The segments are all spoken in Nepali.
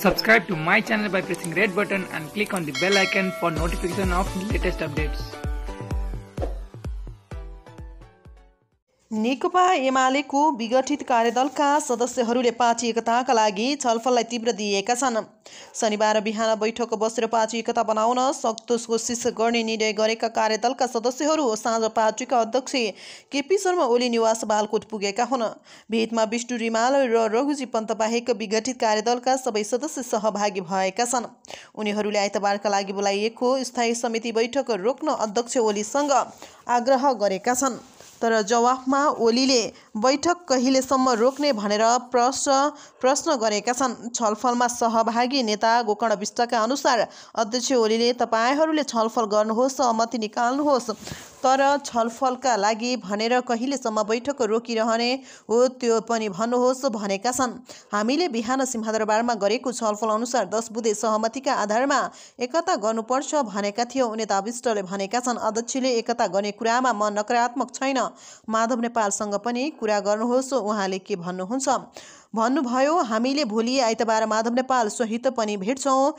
Subscribe to my channel by pressing red button and click on the bell icon for notification of latest updates. नेकपा एमालेको विघटित कार्यदलका सदस्यहरूले पार्टी एकताका लागि छलफललाई तीव्र दिएका छन्। शनिबार बिहान बैठक बसेर पार्टी एकता बनाउन सक्दो कोसिस गर्ने निर्णय गरेका कार्यदलका सदस्यहरू साँझ पार्टीका अध्यक्ष केपी शर्मा ओली निवास बालकोट पुगेका हुन्। भेटमा बिष्टु रिमाल र रघुजी पन्त बाहेक विघटित कार्यदलका सबै सदस्य सहभागी भएका छन्। उनीहरूले आइतबारका लागि बोलाइएको स्थायी समिति बैठक रोक्न अध्यक्ष ओलीसँग आग्रह गरेका छन्, तर जवाफमा ओलीले बैठक कहिलेसम्म रोक्ने भनेर प्रश्न गरेका छन्। छलफलमा सहभागी नेता गोकर्ण बिष्टका अनुसार अध्यक्ष ओलीले तपाईहरूले छलफल गर्नुहोस्, सहमति निकाल्नुहोस्, तर छलफलका लागि भनेर कहिलेसम्म बैठक रोकिरहने हो त्यो पनि भन्नुहोस् भनेका छन्। हामीले बिहान सिंहदरबारमा गरेको छलफल अनुसार 10 बुँदे सहमतिका आधारमा एकता गर्नुपर्छ भनेका थियो, नेता बिष्टले भनेका छन्। अध्यक्षले एकता गर्ने कुरामा म नकारात्मक छैन, माधव नेपालसँग पनि कुरा गर्नुहोस्, उहाँले के भन्नुहुन्छ भन्नुभयो। हामीले भोलि आइतबार माधव नेपाल सहित पनि भेट्छौँ।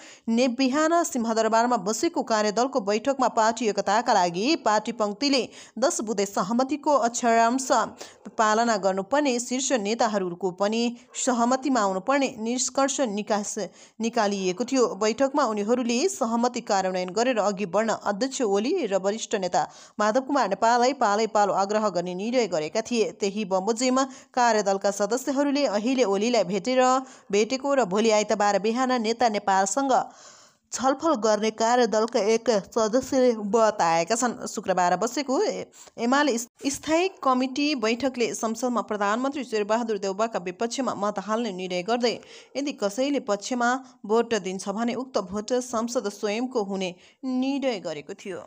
बिहान सिंहदरबारमा बसेको कार्यदलको बैठकमा पार्टी एकताका लागि पार्टी पंक्तिले 10 बुँदे सहमतिको अक्षरांश पालना गर्नुपर्ने, शीर्ष नेताहरूको पनि सहमतिमा आउनुपर्ने निष्कर्ष निकालिएको थियो। बैठकमा उनीहरूले सहमति कार्यान्वयन गरेर अघि बढ्न अध्यक्ष ओली र वरिष्ठ नेता माधव कुमार नेपाललाई पालैपालो आग्रह गर्ने निर्णय गरेका थिए। त्यही बमोजिम कार्यदलका सदस्यहरूले अहिले ओलीलाई भेटेको र भोलि आइतबार बिहान नेता नेपालसँग छलफल गर्ने कार्यदलका एक सदस्यले बताएका छन्। शुक्रबार बसेको एमाले स्थायी कमिटी बैठकले संसदमा प्रधानमन्त्री शेरबहादुर देउवाका विपक्षमा मत हाल्ने निर्णय गर्दै यदि कसैले पक्षमा भोट दिन्छ भने उक्त भोट संसद स्वयंको हुने निर्णय गरेको थियो।